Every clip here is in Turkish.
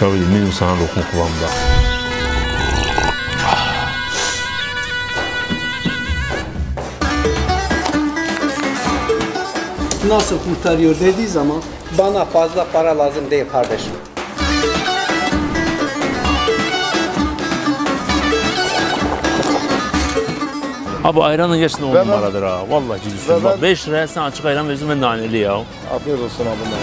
Tabii demin sana lokma kulağımda. Nasıl kurtarıyor dediği zaman bana fazla para lazım değil kardeşim. Abi ayranın gerçekten 10 numaradır ha. Vallahi ciddi. Bak 5 liraya sen açık ayran veriyorsun ben naneli ya. Afiyet olsun abi.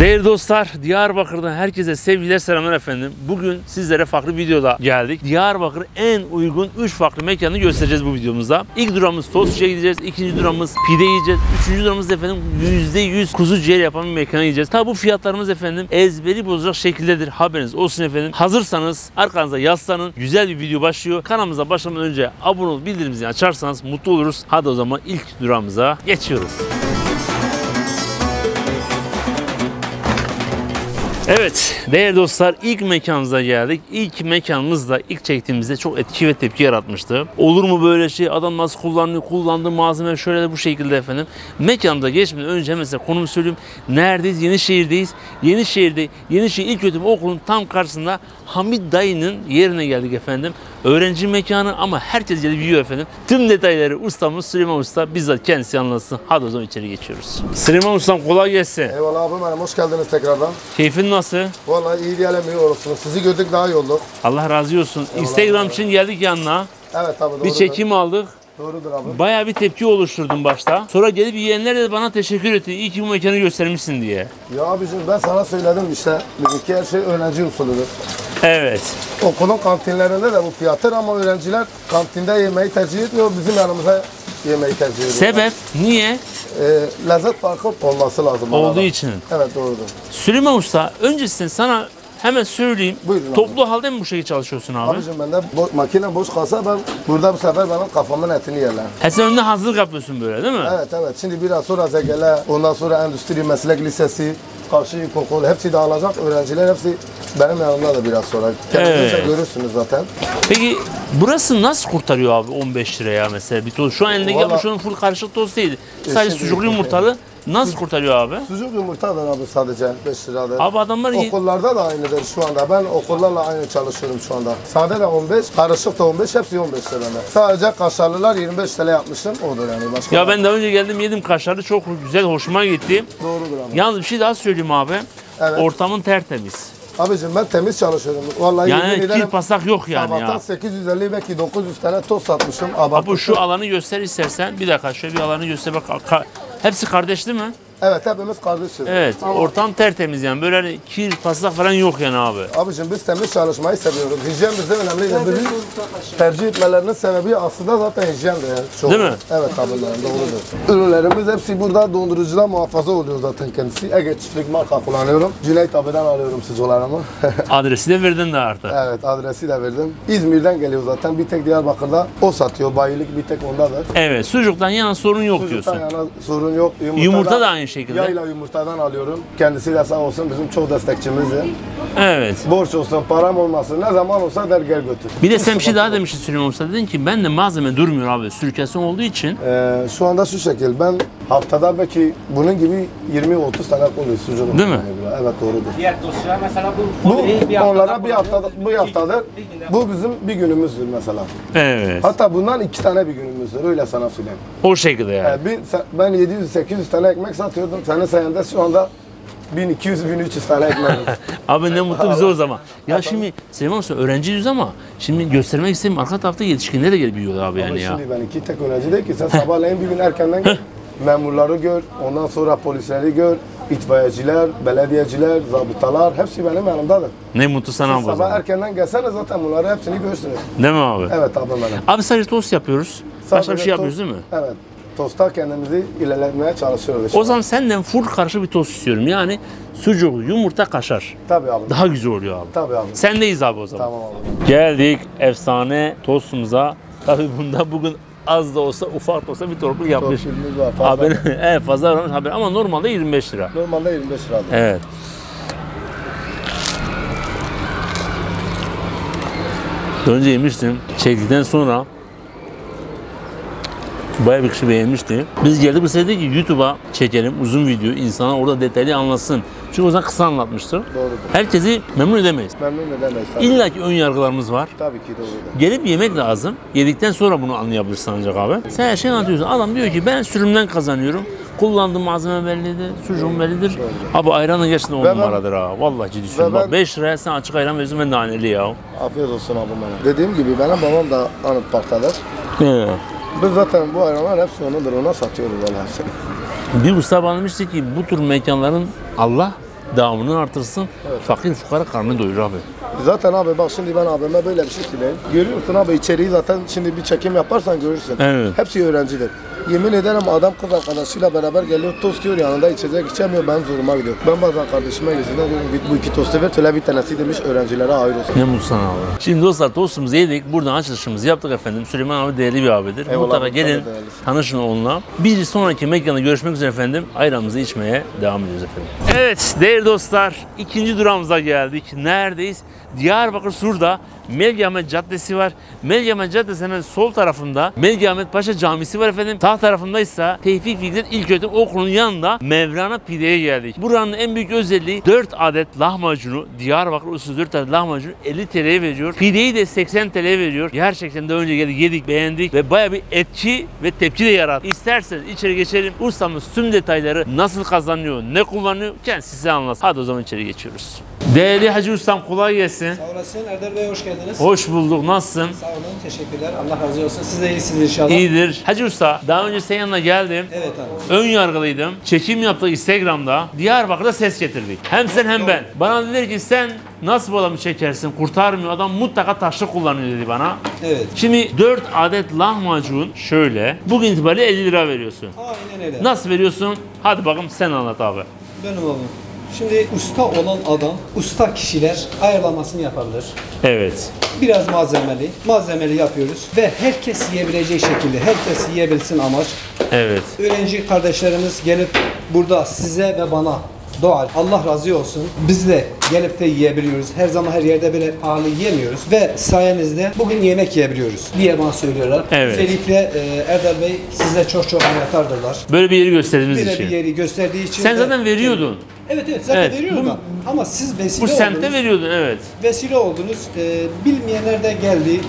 Değerli dostlar, Diyarbakır'dan herkese sevgiler, selamlar efendim. Bugün sizlere farklı videoda geldik. Diyarbakır en uygun 3 farklı mekanı göstereceğiz bu videomuzda. İlk durağımız tostçuya gideceğiz, ikinci durağımız pide yiyeceğiz, üçüncü durağımız efendim %100 kuzu ciğer yapan bir mekana yiyeceğiz. Tabi bu fiyatlarımız efendim ezberi bozacak şekildedir, haberiniz olsun efendim. Hazırsanız arkanıza yaslanın, güzel bir video başlıyor. Kanalımıza başlamadan önce abone olup bildirimimizi açarsanız mutlu oluruz. Hadi o zaman ilk durağımıza geçiyoruz. Evet değerli dostlar, ilk mekanımıza geldik. İlk mekanımızda ilk çektiğimizde çok etki ve tepki yaratmıştı. Olur mu böyle şey, adam nasıl kullanıyor, kullandığı malzeme şöyle de bu şekilde efendim. Mekanımıza geçmeden önce mesela konumu söyleyeyim. Neredeyiz? Yenişehir'deyiz. Yenişehir'de Yenişehir İlköğretim Okulu'nun tam karşısında Hamit Dayı'nın yerine geldik efendim. Öğrenci mekanı ama herkes gelip yiyor efendim. Tüm detayları ustamız Süleyman Usta bizzat kendisi anlatsın. Hadi o zaman içeri geçiyoruz. Süleyman Ustam kolay gelsin. Eyvallah abim hanım, hoş geldiniz tekrardan. Keyfin nasıl? Vallahi iyi diyelim, iyi olursunuz. Sizi gördük daha iyi olduk. Allah razı olsun. Eyvallah, Instagram abi için geldik yanına. Evet abi doğrudur. Bir çekim aldık. Doğrudur abi. Bayağı bir tepki oluşturdum başta. Sonra gelip yiyenler de bana teşekkür etti. İyi ki bu mekanı göstermişsin diye. Ya abicim ben sana söyledim işte. Bizimki her şey öğrenci usulüdür. Evet. Okulun kantinlerinde de bu fiyattır ama öğrenciler kantinde yemeği tercih etmiyor. Bizim yanımıza yemeği tercih ediyor. Sebep? Niye? Lezzet farkı olması lazım. Olduğu için. Evet doğrudur. Süleyman Usta öncesinde sana hemen söyleyeyim. Buyurun toplu abi halde mi bu şekilde çalışıyorsun abi? Abicim bende makine boş kalsa ben burada bu sefer benim kafamın etini yerler. He sen önüne hazırlık yapıyorsun böyle değil mi? Evet evet. Şimdi biraz sonra Zegel'e, ondan sonra Endüstri Meslek Lisesi, karşı ilkokul hepsi dağılacak. Öğrenciler hepsi benim yanımda da biraz sonra. Kendinize evet görürsünüz zaten. Peki burası nasıl kurtarıyor abi 15 liraya mesela bir tost? Şu an elindeki vallahi yapmış onun full karışık tost değil. Sadece sucuklu yumurtalı. Nasıl kurtarıyor abi? Sucuk yumurtadır abi sadece 5 liradır. Abi adamlar okullarda da aynıdır şu anda. Ben okullarla aynı çalışıyorum şu anda. Sade de 15, karışık da 15, hepsi 15 lira. Sadece kaşarlılar 25 TL yapmıştım. Odur yani başka. Ya ben daha önce geldim yedim kaşarlı, çok güzel, hoşuma gitti. Doğrudur abi. Yalnız bir şey daha söyleyeyim abi. Evet. Ortamın tertemiz. Abicim ben temiz çalışıyorum. Vallahi yani kir pasak yok yani sabahtan ya. 850 belki 900 tane tost satmışım. Abi şu alanı göster istersen. Bir dakika şöyle bir alanı göster bak. Hepsi kardeş değil mi? Evet hepimiz kardeşiz. Evet ama ortam tertemiz yani böyle hani kir, paslak falan yok yani abi. Abicim biz temiz çalışmayı seviyoruz. Hijyen bizim önemli. Bizim tercih etmelerinin sebebi aslında zaten hijyendir yani. Çok. Değil mi? Evet abi doğrudur. Ürünlerimiz hepsi burada dondurucuda muhafaza oluyor zaten kendisi. Ege çiftlik marka kullanıyorum. Cüneyt abiden alıyorum sıcaklarımı. Adresi de verdin de artık. Evet adresi de verdim. İzmir'den geliyor zaten. Bir tek Diyarbakır'da o satıyor. Bayilik bir tek ondadır. Evet sucuktan yana sorun yok sucuktan diyorsun. Yana sorun yok. Yumurta da aynı şekilde. Yayla yumurtadan alıyorum. Kendisi de sağ olsun bizim çok destekçimizdi. Evet. Borç olsun, param olmasın, ne zaman olsa der gel götür. Bir de sen bir şey daha demiştin Süleyman Usta. Dedin ki ben de malzeme durmuyor abi. Sürkesi olduğu için. Şu anda şu şekil. Ben haftada belki bunun gibi 20-30 tane oluyor sucuk. Değil mi? Evet doğrudur. Diğer dostlar mesela bu haftada bu bizim bir günümüzdür mesela. Evet. Hatta bundan 2 tane bir günümüzdür. Öyle sana söyleyeyim. O şekilde yani. Ben 700-800 tane ekmek satıyordum. Senin sayende şu anda 1200-1300 tane ekmek. Abi ne mutlu bize o zaman. Ya şimdi Süleyman Usta öğrenciyiz ama şimdi göstermek istediğim arka tarafta yetişkinler de gelip yiyor abi yani ya. Şimdi ben 2 tek öğrenci değil ki. Sen sabahleyin bir gün erkenden gel. Memurları gör, ondan sonra polisleri gör, itfaiyeciler, belediyeciler, zabıtalar hepsi benim yanımdadır. Ne mutlu sana bu. Sabah erkenden gelseniz zaten bunları hepsini görürsünüz. Değil mi abi? Evet abi benim. Abi sadece tost yapıyoruz. Sadece başka bir şey yapıyoruz değil mi? Evet. Tosta kendimizi ilerletmeye çalışıyoruz. O zaman senden full karşı bir tost istiyorum. Yani sucuklu, yumurta, kaşar. Tabii abi. Daha güzel oluyor abi. Tabii abi. Sendeyiz abi o zaman. Tamam abi. Geldik efsane tostumuza. Tabii bunda bugün az da olsa, ufak da olsa bir torpil yapmış. Torpilimiz var. Fazla. Evet fazla varmış haber ama normalde 25 lira. Normalde 25 lira. Evet. Önce yemiştim. Çektikten sonra Bayağı bir kişi beğenmişti. Biz geldik, biz dedik ki YouTube'a çekelim uzun video, insana orada detaylı anlatsın. Çünkü o zaman kısa anlatmıştır. Doğrudur. Herkesi memnun edemeyiz. Memnun edemeyiz. İlla ki ön yargılarımız var. Tabii ki doğrudur. Gelip yemek lazım. Yedikten sonra bunu anlayabilirsin ancak abi. Sen her şeyi anlatıyorsun. Adam diyor ki ben sürümden kazanıyorum. Kullandığım malzeme bellidir, sucuğum bellidir. Abi ayranın gerçekten 10 numaradır ha. Vallahi ciddi söylüyorum. 5 liraya sen açık ayran veriyorsun, ben naneli ya. Afiyet olsun abi bana. Dediğim gibi benim babam da Anıt Park'tadır. Evet. Biz zaten bu ayranlar hepsi onundur, ona satıyoruz vallahi hepsini. Bir usta bana demişti ki bu tür mekanların Allah devamını artırsın, evet. Fakir fukara karnını doyurur abi. Zaten abi bak şimdi ben abime böyle bir şey söyleyeyim. Görüyorsun abi içeriği zaten, şimdi bir çekim yaparsan görürsün. Evet. Hepsi öğrenciler. Yemin ederim adam kız arkadaşıyla beraber geliyor, tost diyor yanında, içecek içemiyor, ben zoruma gidiyor. Ben bazen kardeşime yüzünden bu iki tostu ver, şöyle bir tanesi demiş öğrencilere hayır olsun. Ne mutlu abi. Şimdi dostlar tostumuzu yedik, buradan açılışımızı yaptık efendim. Süleyman abi değerli bir abidir. Eyvallah, mutlaka gelin, tanışın onunla. Bir sonraki mekanda görüşmek üzere efendim. Ayranımızı içmeye devam ediyoruz efendim. Evet değerli dostlar, ikinci durağımıza geldik. Neredeyiz? Diyarbakır Sur'da Melik Ahmet Caddesi var. Melik Ahmet Caddesi'nin sol tarafında Melge Ahmet Paşa Camisi var efendim. Sağ tarafındaysa Tevfik Fikret İlk Öğretim Okulu'nun yanında Mevlana Pide'ye geldik. Buranın en büyük özelliği 4 adet lahmacunu, Diyarbakır usulü 4 adet lahmacunu 50 TL'ye veriyor. Pideyi de 80 TL'ye veriyor. Gerçekten de önce geldik, yedik, beğendik ve baya bir etki ve tepki de yarattı. İsterseniz içeri geçelim. Ustamız tüm detayları nasıl kazanıyor, ne kullanıyor kendisi size anlatsın. Hadi o zaman içeri geçiyoruz. Değerli Hacı Ustam, kolay gelsin. Sağ olasın. Erdal Bey hoş geldiniz. Hoş bulduk. Nasılsın? Sağ olun. Teşekkürler. Allah razı olsun. Siz de iyisiniz inşallah. İyidir. Hacı Usta, daha önce senin yanına geldim. Evet abi. Ön yargılıydım. Çekim yaptık Instagram'da. Diyarbakır'da ses getirdik. Hem sen hem ben. Bana dediler ki sen nasıl bu adamı çekersin? Kurtarmıyor. Adam mutlaka taşlı kullanıyor dedi bana. Evet. Şimdi 4 adet lahmacun şöyle. Bugün itibariyle 50 lira veriyorsun. Aynen öyle. Nasıl veriyorsun? Hadi bakalım sen anlat abi. Benim abi. Şimdi usta olan adam, usta kişiler ayarlamasını yapabilir. Evet. Biraz malzemeli yapıyoruz ve herkes yiyebileceği şekilde, herkes yiyebilsin amaç. Evet. Öğrenci kardeşlerimiz gelip burada size ve bana doğal, Allah razı olsun, biz de gelip de yiyebiliyoruz. Her zaman her yerde böyle pahalı yiyemiyoruz ve sayenizde bugün yemek yiyebiliyoruz diye bana söylüyorlar. Evet. Özellikle Erdal Bey size çok çok minnetardırlar. Böyle bir yeri gösterdiğiniz için. Böyle bir yeri gösterdiği için. Sen zaten veriyordun. Evet zaten evet, veriyorum bu, ama siz vesile oldunuz. Bu semtte veriyordun, evet. Vesile oldunuz. Bilmeyenler de geldi,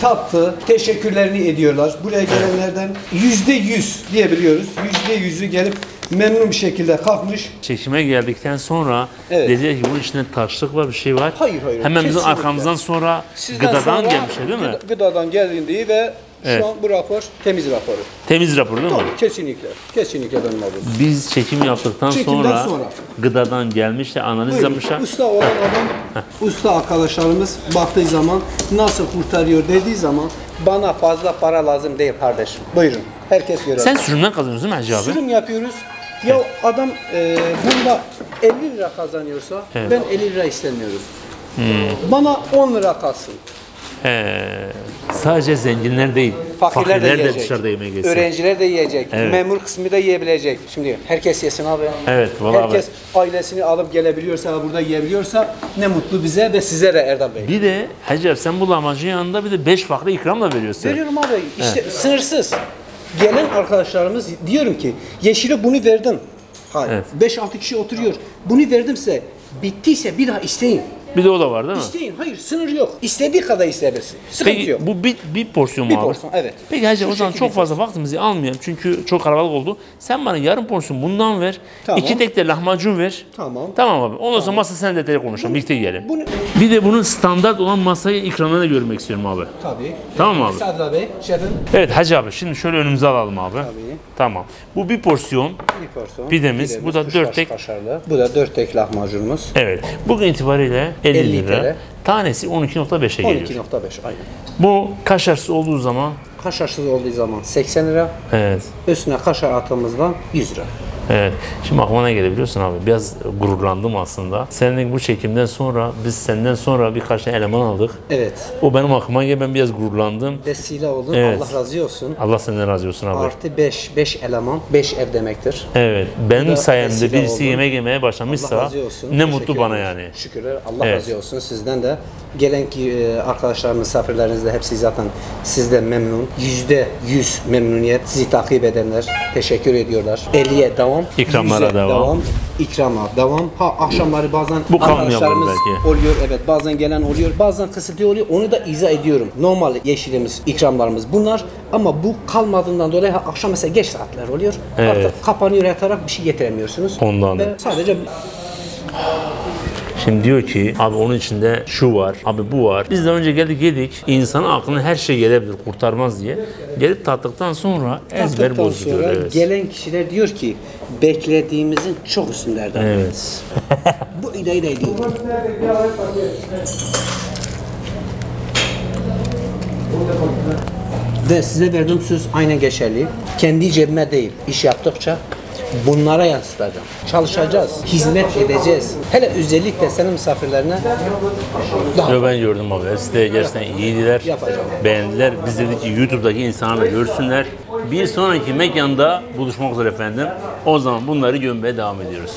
tattı, teşekkürlerini ediyorlar. Buraya gelenlerden %100 diyebiliyoruz. %100'ü gelip memnun bir şekilde kalkmış. Çekime geldikten sonra evet, dediler ki bunun içinde taşlık var, bir şey var. Hayır. Hemen bizim arkamızdan sonra sizden gıdadan sonra gelmiş değil mi? Gıdadan geldiği ve evet, şu an bu rapor temiz raporu. Temiz rapor değil mi? Tabii, kesinlikle. Kesinlikle benim raporum. Biz çekim yaptıktan sonra gıdadan gelmiş de analiz yapmışlar. Usta olan adam, usta arkadaşlarımız baktığı zaman nasıl kurtarıyor dediği zaman bana fazla para lazım değil kardeşim. Buyurun. Herkes görelim. Sen sürümden kazanıyorsun değil mi Hacı abi? Sürüm yapıyoruz. Ya adam bunda 50 lira kazanıyorsa evet, ben 50 lira istemiyorum. Bana 10 lira kalsın. Sadece zenginler değil, fakirler de yiyecek. Dışarıda yemeğe gelsin. Öğrenciler de yiyecek, evet, memur kısmı da yiyebilecek. Şimdi herkes yesin abi. Evet, vallahi herkes abi, ailesini alıp gelebiliyorsa, burada yiyebiliyorsa ne mutlu bize ve size de Erdal Bey. Bir de Hacı abi sen bu lahmacun yanında bir de 5 farklı ikram da veriyorsun. Veriyorum abi, işte evet, sınırsız. Gelen arkadaşlarımız diyorum ki yeşile bunu verdim. Hayır, 5-6 evet, kişi oturuyor. Bunu verdim size, bittiyse bir daha isteyin. Bir de o da var değil mi? İsteyin, hayır sınır yok. İstediği kadar isteyebilirsin. Sıkıntı yok. Bu bir porsiyon mu abi? Bir porsiyon, evet. Peki Hacı o zaman çok fazla vaktimizi almayalım çünkü çok kalabalık oldu. Sen bana yarım porsiyon bundan ver, tamam, 2 tekte lahmacun ver. Tamam. Tamam abi, ondan sonra tamam, masa sen detaylı konuşalım, birlikte yiyelim. Bir de bunun standart olan masayı ikramlarına görmek istiyorum abi. Tabii. Tamam mı abi? Sadri abi, şefim. Evet Hacı abi, şimdi şöyle önümüze alalım abi. Tabii. Tamam. Bu bir porsiyon. Bir porsiyon. Pidemiz. Bu da 4 tek. Kaşarlı. Bu da 4 tek lahmacunumuz. Evet. Bugün itibariyle 50 lira. Tanesi 12.5'e geliyor. 12.5 aynen. Bu kaşarsız olduğu zaman? Kaşarsız olduğu zaman 80 lira. Evet. Üstüne kaşar attığımızdan 100 lira. Evet. Şimdi aklıma ne gelebiliyorsun abi? Biraz gururlandım aslında. Senin bu çekimden sonra, biz senden sonra birkaç tane eleman aldık. Evet. O benim aklıma geldi. Ben biraz gururlandım. Vesile oldun. Evet. Allah razı olsun. Allah senden razı olsun abi. Artı 5 eleman. 5 ev demektir. Evet. Benim sayemde birisi yemek yemeye başlamışsa ne mutlu bana yani. Şükürler. Allah razı olsun sizden de. Gelen ki arkadaşlar, misafirleriniz de hepsi zaten sizden memnun. %100 memnuniyet. Sizi takip edenler teşekkür ediyorlar. Eliye devam. İkramlara devam. İkrama devam. Ha, akşamları bazen bu arkadaşlarımız oluyor. Evet, bazen gelen oluyor. Bazen kısıtlı oluyor. Onu da izah ediyorum. Normal yeşilimiz, ikramlarımız bunlar. Ama bu kalmadığından dolayı akşam mesela geç saatler oluyor. Evet. Artık kapanıyor, yatarak bir şey getiremiyorsunuz. Ondan da. Sadece... Şimdi diyor ki abi onun içinde şu var, abi bu var. Biz de önce geldik yedik. İnsanın aklına her şey gelebilir, kurtarmaz diye. Gelip tattıktan sonra ezber bozuluyor. Evet. Gelen kişiler diyor ki beklediğimizin çok üstünlerden. Evet. Bu idayı da ediyor. Ve size verdiğim söz aynen geçerli. Kendi cebime değil, iş yaptıkça bunlara yansıtacağım. Çalışacağız, hizmet edeceğiz. Hele özellikle senin misafirlerine daha... Ben gördüm abi. Hepsi de gerçekten iyiydiler. Yapacağım. Beğendiler. Biz dedik ki YouTube'daki insanlar görsünler. Bir sonraki mekanda buluşmak üzere efendim. O zaman bunları gömmeye devam ediyoruz.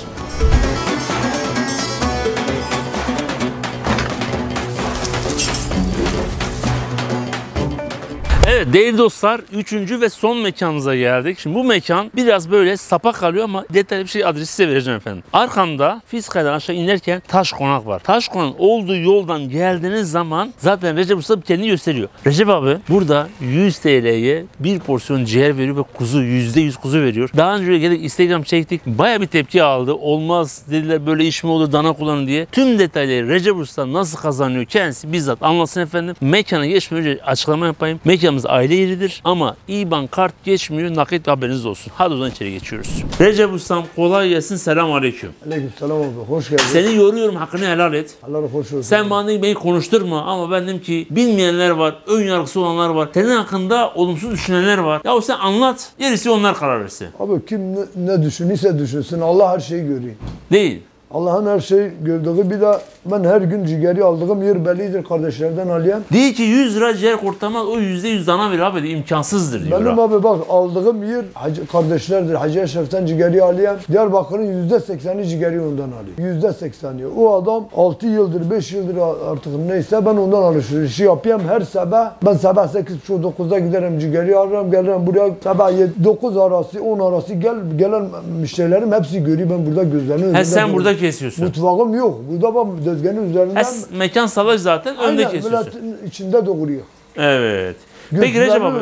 Evet değerli dostlar, 3. ve son mekanımıza geldik. Şimdi bu mekan biraz böyle sapa kalıyor ama detaylı bir şey, adresi size vereceğim efendim. Arkamda Fiskaya'dan aşağı inerken Taş Konak var. Taş Konak olduğu yoldan geldiğiniz zaman zaten Recep Usta kendini gösteriyor. Recep abi burada 100 TL'ye bir porsiyon ciğer veriyor ve kuzu, %100 kuzu veriyor. Daha önce geldik, Instagram çektik. Bayağı bir tepki aldı. Olmaz dediler, böyle iş mi olur, dana kullanın diye. Tüm detayları Recep Usta nasıl kazanıyor kendisi bizzat anlatsın efendim. Mekana geçmeden önce açıklama yapayım. Mekanımız aile yeridir ama IBAN kart geçmiyor, nakit, haberiniz olsun. Hadi o zaman içeri geçiyoruz. Recep Ustam kolay gelsin, selamünaleyküm. Aleykümselam abi, hoş geldin. Seni yoruyorum, hakkını helal et. Allah razı olsun. Sen bana beni konuşturma ama ben dedim ki bilmeyenler var, ön yargısı olanlar var, senin hakkında olumsuz düşünenler var. Ya sen anlat, gerisi onlar karar versin. Abi kim ne düşünürse düşünsün, Allah her şeyi görüyor. Değil. Allah'ın her şeyi gördüğü, bir de ben her gün ciğeri aldığım yer bellidir kardeşlerden aliyem. Diyor ki 100 lira ciğer kurtarmaz, o %100 dana verir abi, imkansızdır diyor. Benim abi bak aldığım yer kardeşlerdir. Hacı Eşref'ten ciğeri aliyem. Diyarbakır'ın %80'i ciğeri ondan alıyor. %80'i. O adam 6 yıldır, 5 yıldır artık neyse ben ondan alışverişi yapayım her sabah. Ben sabah 8.30-9'da giderim ciğeri alırım, gelirim buraya sabah 9 arası, 10 arası gelen müşterilerim hepsi görüyor, ben burada gözlerini... He sen burada kesiyorsun. Mutfağım yok. Burada ben dezgenin üzerinden... Mekan salaş zaten, önde kesiyorsun. Aynen, içinde doğruyor. Evet. Peki Recep abi,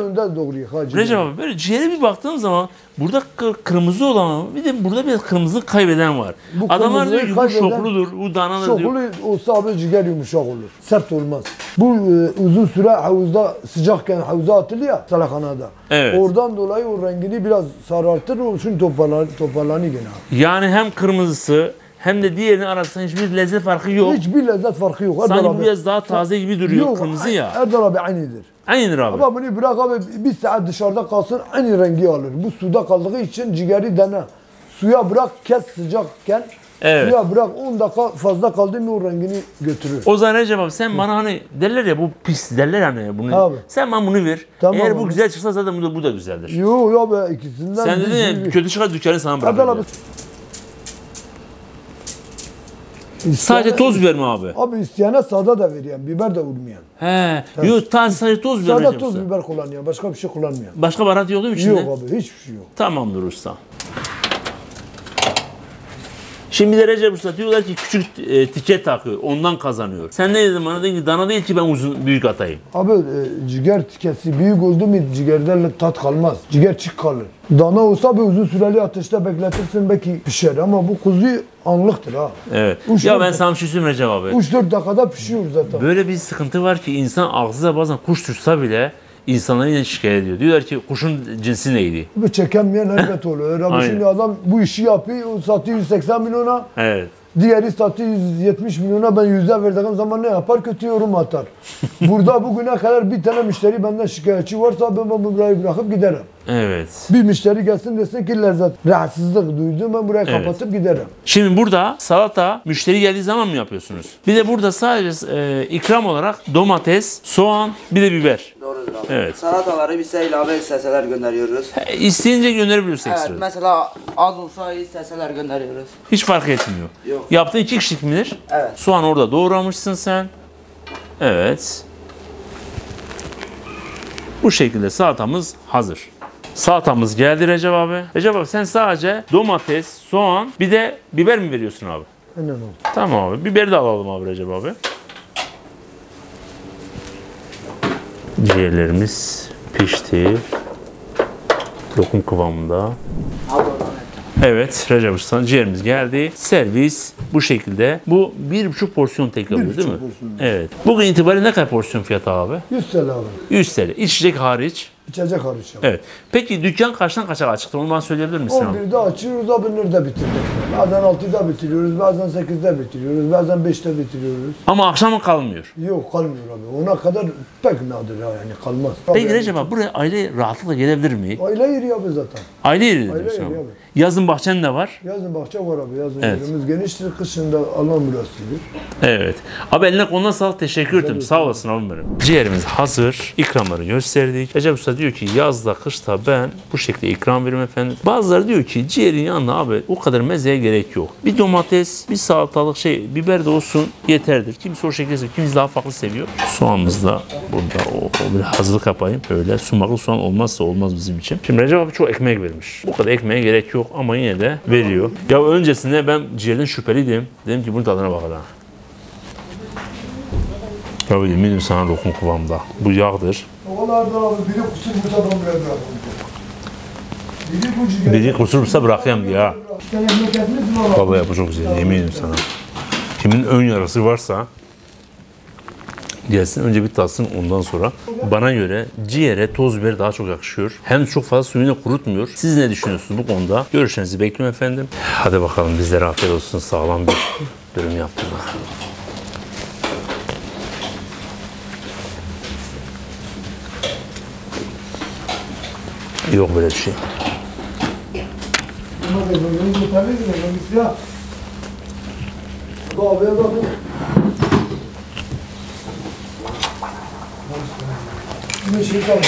Recep abi böyle ciğere bir baktığım zaman burada kırmızı olan, bir de burada biraz kırmızı kaybeden var. Bu adamlar diyor ki bu şokludur, bu danadır diyor. Şoklu olsa abi ciğer yumuşak olur, sert olmaz. Bu uzun süre havuzda, sıcakken havuza atılıyor ya salakanada. Evet. Oradan dolayı o rengini biraz sarartır, onun için toparlanıyor gene. Yani hem kırmızısı hem de diğerinin arasında hiçbir lezzet farkı yok. Hiçbir lezzet farkı yok. Erdal sanki abi, biraz daha taze gibi duruyor, yok, kırmızı ya. Erdal abi aynıdır. Aynıdır abi. Ama bunu bırak abi, bir saat dışarıda kalsın aynı rengi alır. Bu suda kaldığı için ciğeri dene. Suya bırak, kes sıcakken. Evet. Suya bırak 10 dakika fazla kaldı mı o rengini götürür. O zaman Recep abi sen bana hani derler ya bu pis derler hani bunu. Abi. Sen bana bunu ver. Tamam eğer abi, bu güzel çıksa zaten bu da güzeldir. Yok yok be, ikisinden. Sen dedin ya kötü çıkar dükkanı sana bırak. Erdal abi. Sadece toz biber mi abi? Abi isteyene sade de veriyorum, biber de vurmayan. He, evet. Yok sadece toz biber mi? Sade toz biber kullanıyor, başka bir şey kullanmıyor. Başka baharat yok değil mi içinde? Yok abi, hiçbir şey yok. Tamamdır usta. Şimdi de Recep Usta diyorlar ki küçük tike takıyor, ondan kazanıyor. Sen ne dedin bana? Dedin ki dana değil ki ben uzun büyük atayım. Abi ciğer tikesi büyük oldu mu ciğerlerle tat kalmaz, ciğer çık kalır. Dana olsa bir uzun süreli ateşte bekletirsin belki pişer ama bu kuzu anlıktır ha. Evet. Ya ben sana bir şey söyleyeyim Recep abi. 3-4 dakikada pişiyor zaten. Böyle bir sıkıntı var ki insan ağzına bazen kuş tutsa bile İnsanlar yine şikayet ediyor. Diyorlar ki kuşun cinsi neydi? Bu çekemeyen elbet oluyor. Öyle şimdi adam bu işi yapıyor, satıyor 180 milyona. Evet. Diğeri satıyor 170 milyona, ben 100'e verdiğim zaman ne yapar? Kötü yorum atar. Burada bugüne kadar bir tane müşteri benden şikayetçi varsa ben burayı bırakıp giderim. Evet. Bir müşteri gelsin desin ki lezzet rahatsızlık duydum, ben burayı kapatıp giderim. Şimdi burada salata müşteri geldiği zaman mı yapıyorsunuz? Bir de burada sadece ikram olarak domates, soğan, bir de biber. Doğrudur abi. Evet. Salataları bize ilave isteseler gönderiyoruz. İsteyince gönderebiliyoruz ekstra. Evet, mesela az olsa isteseler gönderiyoruz. Hiç fark etmiyor. Yok. Yaptığın 2 kişilik midir? Evet. Soğan orada doğramışsın sen. Evet. Bu şekilde salatamız hazır. Salatamız geldi Recep abi. Recep abi sen sadece domates, soğan, bir de biber mi veriyorsun abi? Aynen abi. Tamam abi. Biberi de alalım abi Recep abi. Ciğerlerimiz pişti. Lokum kıvamında. Evet Recep Usta'nın ciğerimiz geldi. Servis bu şekilde. Bu 1,5 porsiyon tek alıyor değil mi? Evet. Bugün itibariyle ne kadar porsiyon fiyatı abi? 100 TL abi. 100 TL. İçecek hariç. İçecek hariç. Evet. Peki dükkan kaçtan kaça açıktı? Onu bana söyleyebilir misin? 11'de açıyoruz, abi 11'de bitirdik. Bazen 6'da bitiriyoruz, bazen 8'de bitiriyoruz, bazen 5'te bitiriyoruz. Ama akşama kalmıyor. Yok kalmıyor abi. Ona kadar pek nadir yani kalmaz. Peki Recep abi buraya aile rahatlıkla gelebilir mi? Aile yeri abi zaten. Aile yeri diyorsun abi. Yazın bahçen de var. Yazın bahçe var abi. Yazın yerimiz geniştir. Kışında alan burasıdır. Evet. Abi eline koluna sağlık. Teşekkür ederim. Sağ olasın abi benim. Ciğerimiz hazır. İkramları gösterdik. Recep Usta diyor ki yazda kışta ben bu şekilde ikram veririm efendim. Bazıları diyor ki ciğerin yanına abi o kadar mezeye gerek yok. Bir domates, bir salatalık biber de olsun yeterdir. Kimisi o şekilde seviyor. Kimisi daha farklı seviyor. Soğanımız da burada. O bir hazırlık yapayım. Böyle sumaklı soğan olmazsa olmaz bizim için. Şimdi Recep abi çok ekmek vermiş. Bu kadar ekmeğe gerek yok ama yine de veriyor. Ya öncesinde ben ciğerden şüpheliydim. Dedim ki bunun tadına bakalım. Ya eminim sana lokum kıvamda. Bu yağdır. Oğlanlar abi biri kusursa bırakayım. Biri kusursa bırakayım diye ha. Vallahi bu çok güzel. Eminim sana. Kimin ön yarası varsa gelsin önce bir tatsın ondan sonra. Bana göre ciğere toz biber daha çok yakışıyor. Hem çok fazla suyunu kurutmuyor. Siz ne düşünüyorsunuz bu konuda? Görüşlerinizi bekliyorum efendim. Hadi bakalım bizlere afiyet olsun. Sağlam bir dürüm yaptık. Yok böyle bir şey.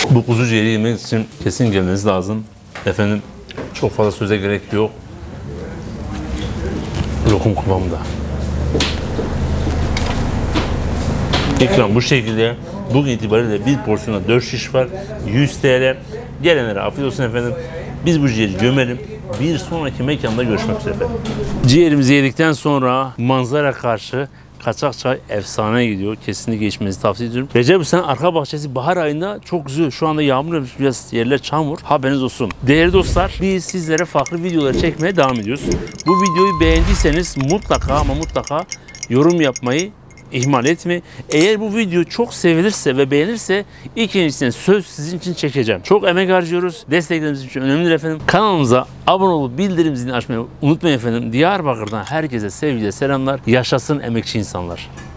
Bu kuzu ciğeri yemek için kesin gelmeniz lazım. Efendim çok fazla söze gerek yok. Lokum kıvamda. İkram bu şekilde. Bugün itibariyle bir porsiyona 4 şiş var. 100 TL. Gelenlere afiyet olsun efendim. Biz bu ciğeri gömelim. Bir sonraki mekanda görüşmek üzere efendim. Ciğerimizi yedikten sonra manzara karşı kaçak çay efsane gidiyor. Kesinlikle içmenizi tavsiye ediyorum. Recep Usta'nın arka bahçesi bahar ayında çok güzel. Şu anda yağmur, biraz yerler çamur. Haberiniz olsun. Değerli dostlar, biz sizlere farklı videoları çekmeye devam ediyoruz. Bu videoyu beğendiyseniz mutlaka ama mutlaka yorum yapmayı İhmal etme. Eğer bu video çok sevilirse ve beğenirse ikincisini söz sizin için çekeceğim. Çok emek harcıyoruz. Destekleriniz için önemlidir efendim. Kanalımıza abone olup bildirim zilini açmayı unutmayın efendim. Diyarbakır'dan herkese sevgiyle selamlar. Yaşasın emekçi insanlar.